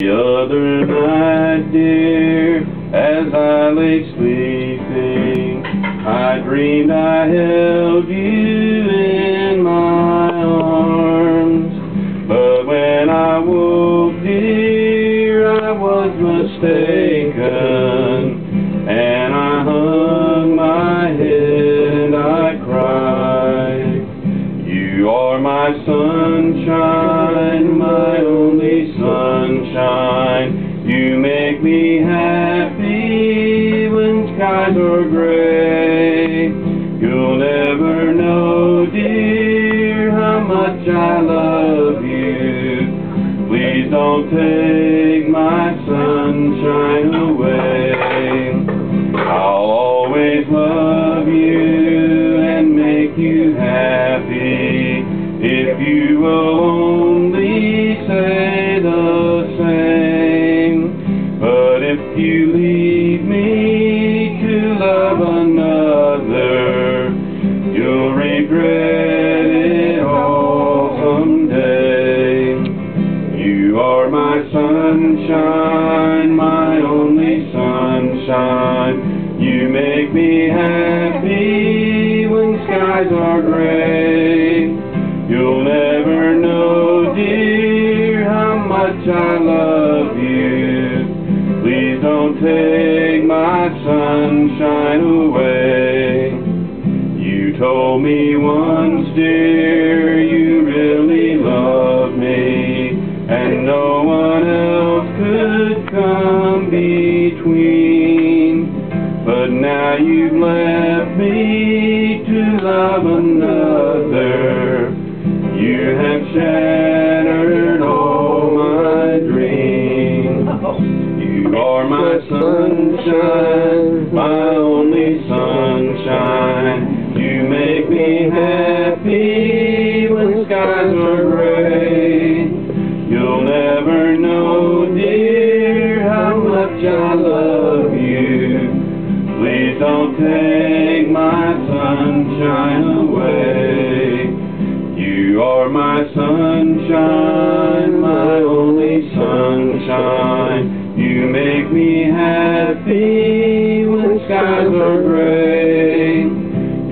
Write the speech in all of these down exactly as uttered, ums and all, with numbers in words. The other night, dear, as I lay sleeping, I dreamed I held you in my arms. But when I woke, dear, I was mistaken, and I hung my head and I cried. You are my sunshine, my only sunshine. You make me happy when skies are gray. You'll never know, dear, how much I love you. Please don't take my sunshine away. I'll always love you and make you happy if you will only say the same. If you leave me to love another, you'll regret it all someday. You are my sunshine, my only sunshine. You make me happy when skies are gray. You'll never know, dear, how much I love you. Please don't take my sunshine away. You told me once, dear, you really loved me, and no one else could come between. But now you've left me to love another. You have shattered all my dreams. You are my sunshine, my only sunshine. You make me happy when skies are gray. You'll never know, dear, how much I love you. Please don't take my sunshine away. You are my sunshine, my only sunshine. You make me happy when skies are gray.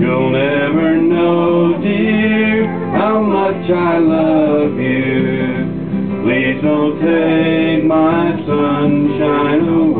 You'll never know, dear, how much I love you. Please don't take my sunshine away.